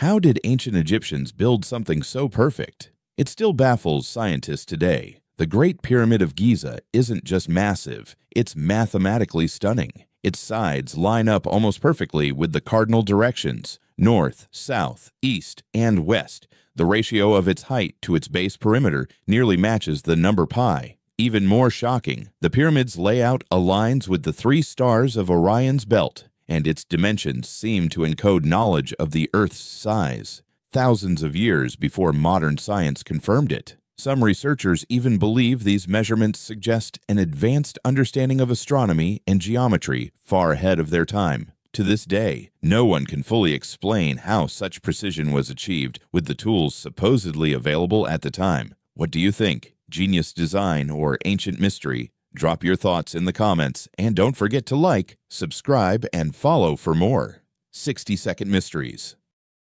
How did ancient Egyptians build something so perfect? It still baffles scientists today. The Great Pyramid of Giza isn't just massive, it's mathematically stunning. Its sides line up almost perfectly with the cardinal directions, north, south, east, and west. The ratio of its height to its base perimeter nearly matches the number pi. Even more shocking, the pyramid's layout aligns with the three stars of Orion's Belt, and its dimensions seem to encode knowledge of the Earth's size, thousands of years before modern science confirmed it. Some researchers even believe these measurements suggest an advanced understanding of astronomy and geometry far ahead of their time. To this day, no one can fully explain how such precision was achieved with the tools supposedly available at the time. What do you think? Genius design or ancient mystery? Drop your thoughts in the comments, and don't forget to like, subscribe, and follow for more 60-Second Mysteries.